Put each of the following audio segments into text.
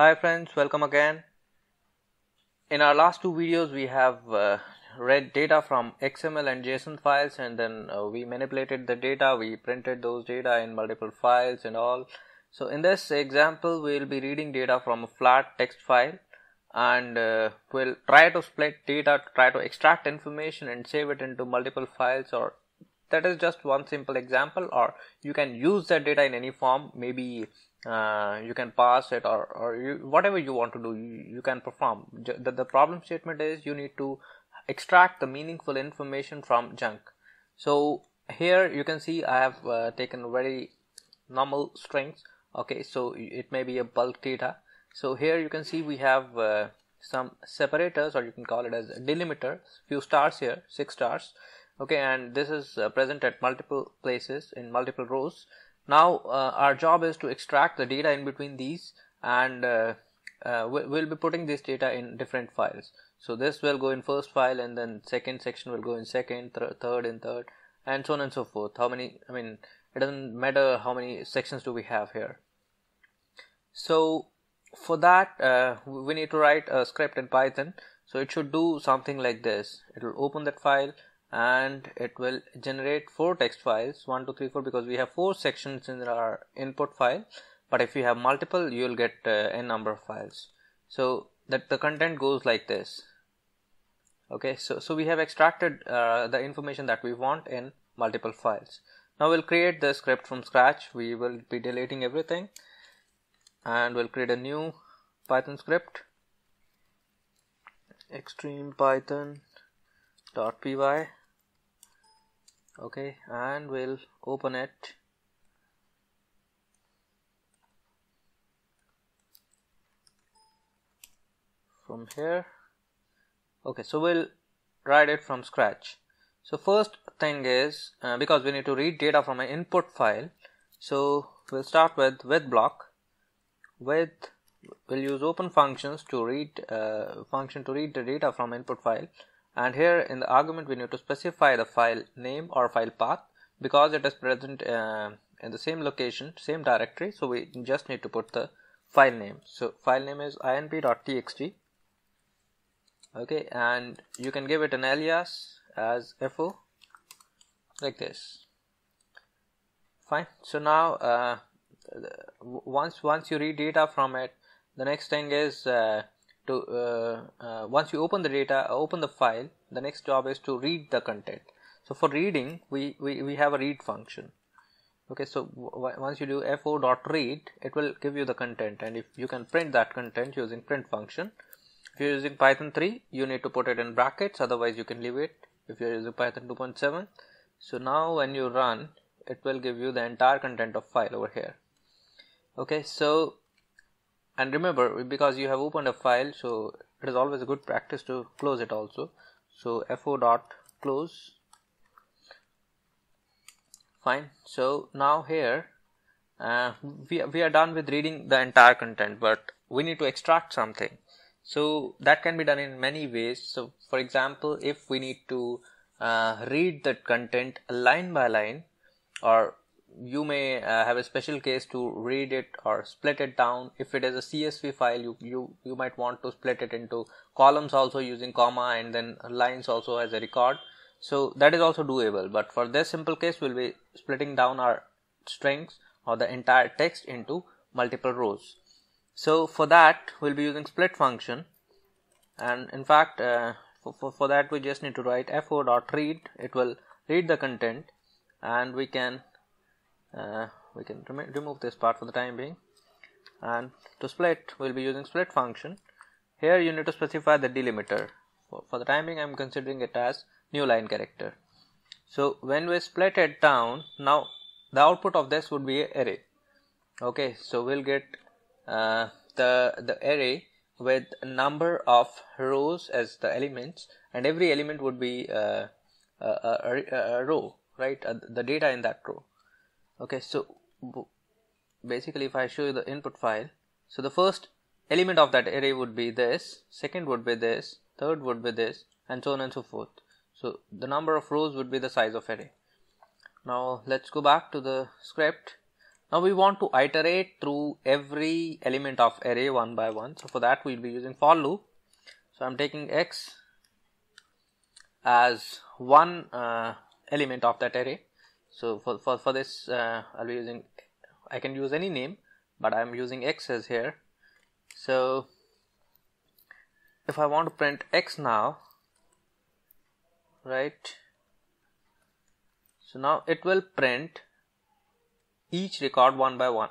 Hi friends, welcome again. In our last two videos we have read data from XML and JSON files, and then we manipulated the data, we printed those data in multiple files and all. So in this example we will be reading data from a flat text file, and we'll try to split data, try to extract information and save it into multiple files. Or that is just one simple example, or you can use that data in any form. Maybe you can parse it, or whatever you want to do, you can perform. The problem statement is you need to extract the meaningful information from junk. So here you can see I have taken very normal strings. Okay, so it may be a bulk data. So here you can see we have some separators, or you can call it as a delimiter, few stars here, 6 stars. Okay, and this is present at multiple places in multiple rows. Now our job is to extract the data in between these, and we'll be putting this data in different files. So this will go in first file, and then second section will go in second, third in third, and so on and so forth. How many, I mean, it doesn't matter how many sections do we have here. So for that we need to write a script in Python. So it should do something like this. It will open that file, and it will generate 4 text files, 1 2 3 4, because we have 4 sections in our input file. But if you have multiple, you will get n number of files. So that the content goes like this. Okay, so we have extracted the information that we want in multiple files. Now we'll create the script from scratch. We will be deleting everything, and we'll create a new Python script, extreme python.py. Okay, and we'll open it. From here, okay, so we'll write it from scratch. So first thing is, because we need to read data from an input file, so we'll start with block. With, we'll use open functions to read function to read the data from input file. And here in the argument we need to specify the file name or file path, because it is present in the same location, same directory. So we just need to put the file name. So file name is inp.txt. Okay, and you can give it an alias as fo, like this. Fine. So now once you read data from it, the next thing is once you open the data, open the file, the next job is to read the content. So for reading, we have a read function. Okay, so once you do fo.read, it will give you the content, and if you can print that content using print function. If you're using Python 3, you need to put it in brackets, otherwise you can leave it if you're using Python 2.7. So now when you run, it will give you the entire content of file over here. Okay, so, and remember, because you have opened a file, so it is always a good practice to close it also. So fo.close. Fine. So now here we are done with reading the entire content, but we need to extract something. So that can be done in many ways. So for example, if we need to read the content line by line, or you may have a special case to read it or split it down. If it is a CSV file, you might want to split it into columns also using comma, and then lines also as a record. So that is also doable, but for this simple case we'll be splitting down our strings or the entire text into multiple rows. So for that we'll be using split function, and in fact for that we just need to write fo.read. It will read the content, and we can remove this part for the time being. And to split, we'll be using split function. Here you need to specify the delimiter. For the time being, I'm considering it as new line character. So when we split it down, now the output of this would be an array. Okay, so we'll get the array with number of rows as the elements, and every element would be a row, right? The data in that row. Okay, so basically if I show you the input file, so the first element of that array would be this, second would be this, third would be this, and so on and so forth. So the number of rows would be the size of array. Now let's go back to the script, Now we want to iterate through every element of array one by one. So for that we will be using for loop. So I am taking x as one element of that array. So for this I will be using, I can use any name, but I am using x as here. So if I want to print x now, right, so now it will print each record one by one.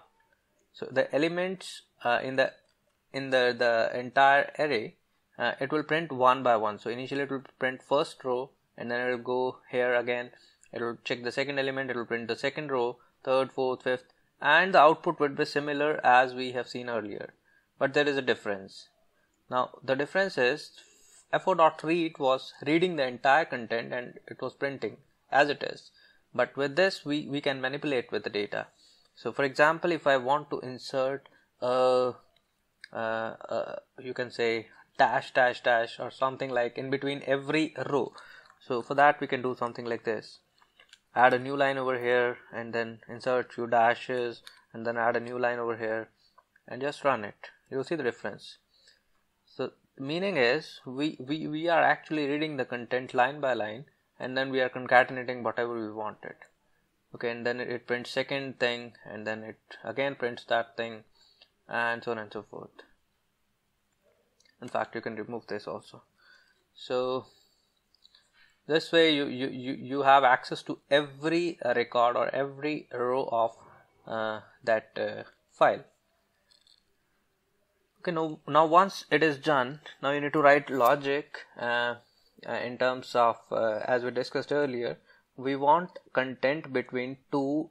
So the elements in the entire array, it will print one by one. So initially it will print first row, and then it will go here again, it will check the second element, it will print the second row, third, fourth, fifth, and the output would be similar as we have seen earlier. But there is a difference. Now the difference is fo.read was reading the entire content and it was printing as it is. But with this we can manipulate with the data. So for example, if I want to insert you can say dash dash dash or something like in between every row. So for that we can do something like this. Add a new line over here and then insert few dashes and then add a new line over here and just run it. You will see the difference. So meaning is we are actually reading the content line by line and then we are concatenating whatever we wanted. Okay, and then it prints second thing and then it again prints that thing and so on and so forth. In fact, you can remove this also. So this way you have access to every record or every row of that file. Okay, now once it is done, now you need to write logic in terms of as we discussed earlier. We want content between two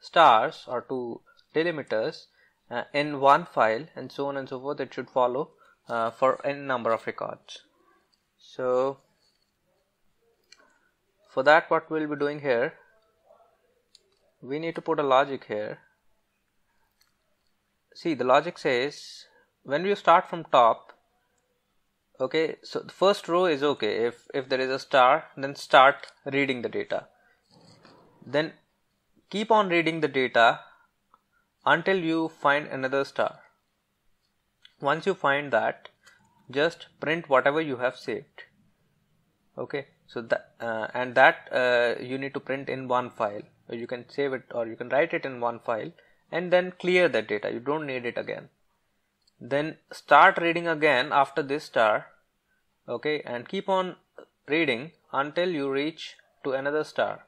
stars or two delimiters in one file and so on and so forth. It should follow for n number of records. So for that, what we will be doing here, we need to put a logic here. See, the logic says when you start from top, okay, so the first row is okay. If there is a star, then start reading the data. Then keep on reading the data until you find another star. Once you find that, just print whatever you have saved. Okay, so that and that you need to print in one file. Or you can save it or you can write it in one file and then clear that data. You don't need it again. Then start reading again after this star, okay, and keep on reading until you reach to another star,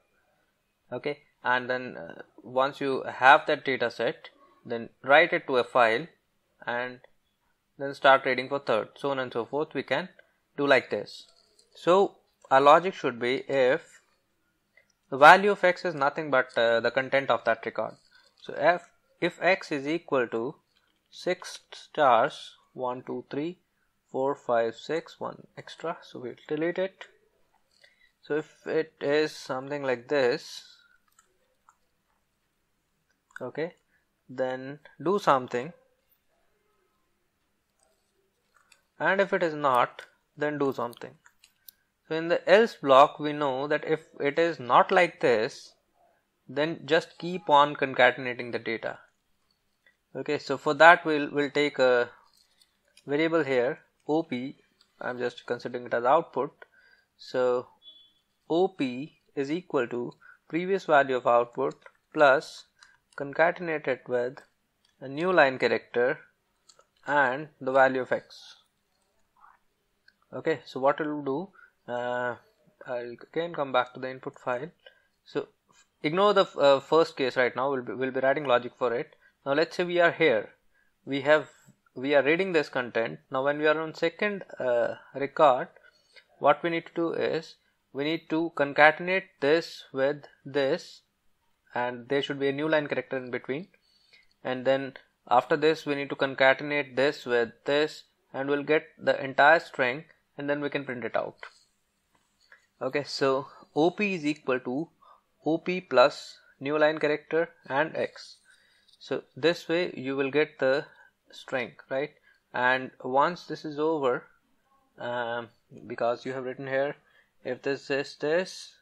okay, and then once you have that data set, then write it to a file and then start reading for third, so on and so forth. We can do like this. So our logic should be, if the value of x is nothing but the content of that record, so if x is equal to 6 stars, 1, 2, 3, 4, 5, 6, 1 extra, so we will delete it. So if it is something like this, okay, then do something, and if it is not, then do something. So in the else block, we know that if it is not like this, then just keep on concatenating the data. Okay, so for that we'll take a variable here, op. I'm just considering it as output. So op is equal to previous value of output plus concatenate it with a new line character and the value of x. Okay, so what it will do, I'll again come back to the input file. So ignore the first case right now. We'll be writing logic for it. Now let's say we are here, we are reading this content. Now when we are on second record, what we need to do is we need to concatenate this with this, and there should be a new line character in between, and then after this we need to concatenate this with this, and we'll get the entire string and then we can print it out. Okay, so op is equal to op plus new line character and x. So this way you will get the string, right? And once this is over, because you have written here, if this is this,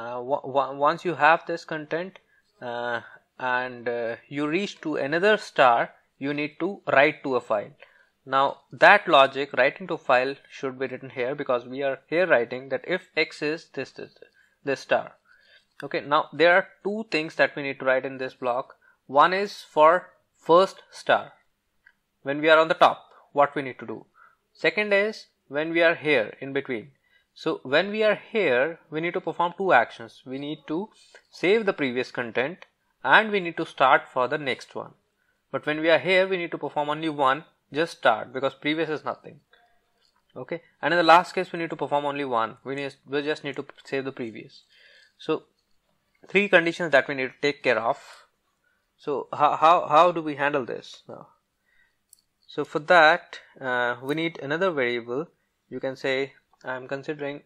once you have this content, and you reach to another star, you need to write to a file. Now that logic, writing to a file, should be written here, because we are here writing that if x is this star. Okay, now there are two things that we need to write in this block. One is for first star, when we are on the top, what we need to do. Second is when we are here in between. So when we are here, we need to perform two actions. We need to save the previous content and we need to start for the next one. But when we are here, we need to perform only one, just start, because previous is nothing. Okay, and in the last case, we need to perform only one. We just need to save the previous. So three conditions that we need to take care of. So how do we handle this now? So for that, we need another variable. You can say, I'm considering,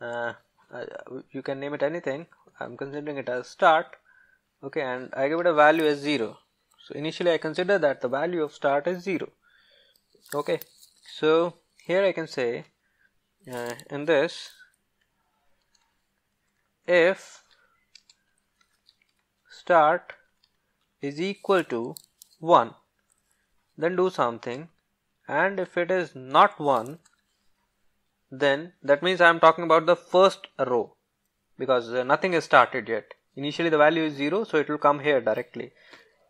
you can name it anything. I'm considering it as start. Okay, and I give it a value as 0. So initially I consider that the value of start is 0. Okay, so here I can say in this, if start is equal to 1, then do something, and if it is not 1, then that means I am talking about the first row, because nothing is started yet. Initially the value is 0, so it will come here directly.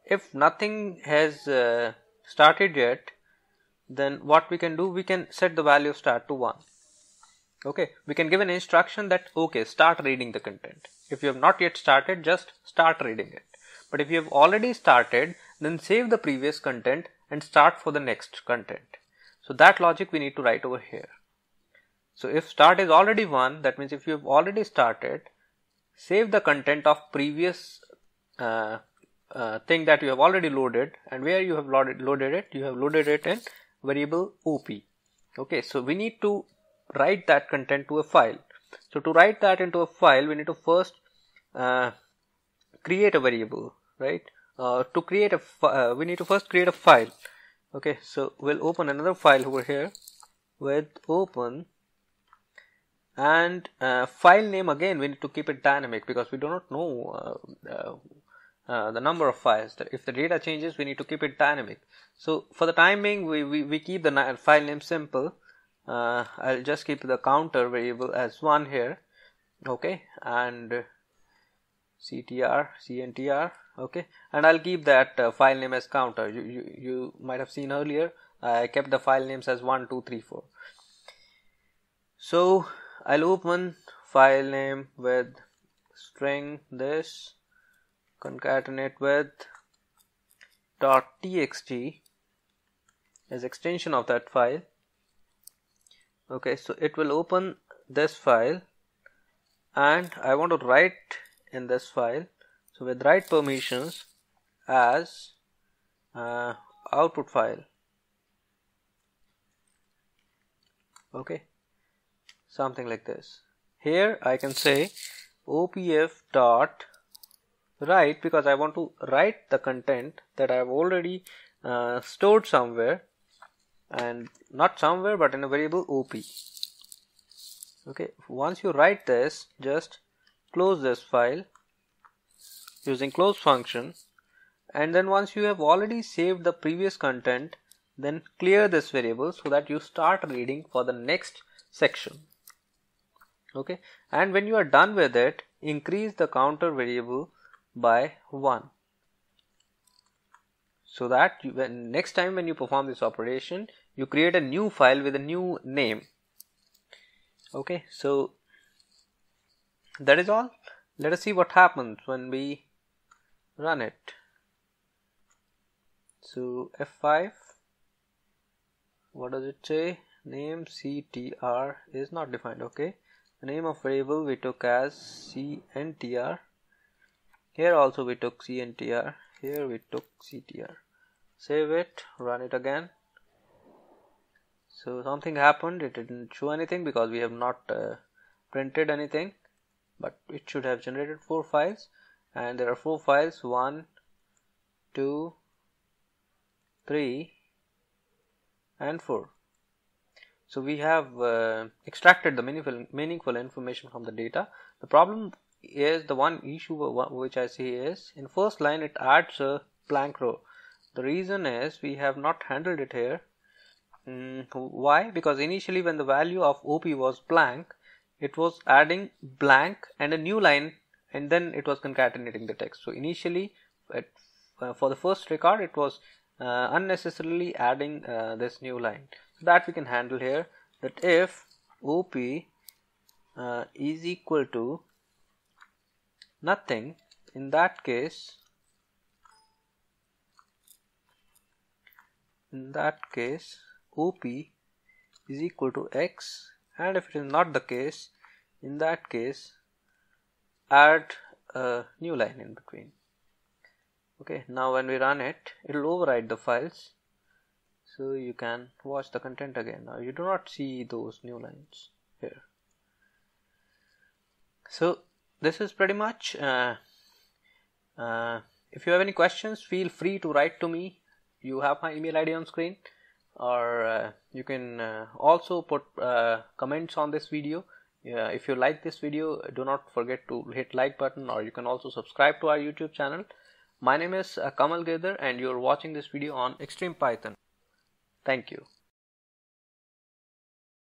If nothing has started yet, then what we can do, we can set the value of start to 1. Okay, we can give an instruction that okay, start reading the content. If you have not yet started, just start reading it. But if you have already started, then save the previous content and start for the next content. So that logic we need to write over here. So if start is already 1, that means if you have already started, save the content of previous thing that you have already loaded, and where you have loaded it, you have loaded it in variable op. Okay, so we need to write that content to a file. So to write that into a file, we need to first create a variable, right? To create a we need to first create a file. Okay, so we'll open another file over here with open, and file name, again we need to keep it dynamic, because we do not know the number of files. If the data changes, we need to keep it dynamic. So for the time being, we keep the file name simple. I'll just keep the counter variable as 1 here. Okay, and ctr, cntr. Okay, and I'll keep that file name as counter. You might have seen earlier, I kept the file names as 1, 2, 3, 4. So I'll open file name with string this, concatenate with .txt as extension of that file. Okay, so it will open this file, and I want to write in this file. So with write permissions as output file. Okay, something like this. Here I can say opf dot write, because I want to write the content that I have already stored somewhere, and not somewhere but in a variable op. Okay, once you write this, just close this file using close function, and then once you have already saved the previous content, then clear this variable so that you start reading for the next section. Okay, and when you are done with it, increase the counter variable by 1, so that you, when next time when you perform this operation, you create a new file with a new name. Okay, so that is all. Let us see what happens when we run it. So F5, what does it say? Name ctr is not defined. Okay, the name of variable we took as cntr. Here also we took cntr, here we took ctr. Save it, run it again. So something happened, it didn't show anything because we have not printed anything, but it should have generated 4 files, and there are 4 files, 1, 2, 3, and 4. So we have extracted the meaningful information from the data. The problem is the one issue which I see is in first line it adds a blank row. The reason is we have not handled it here. Why? Because initially when the value of OP was blank, it was adding blank and a new line, and then it was concatenating the text. So initially for the first record it was unnecessarily adding this new line. So that we can handle here, that if OP is equal to nothing, in that case OP is equal to X, and if it is not the case, in that case add a new line in between. Okay, now when we run it, it will override the files, so you can watch the content again. Now you do not see those new lines here. So this is pretty much, if you have any questions, feel free to write to me. You have my email ID on screen, or you can also put comments on this video. If you like this video, do not forget to hit like button, or you can also subscribe to our YouTube channel. My name is Kamal Girdher, and you are watching this video on Extreme Python. Thank you.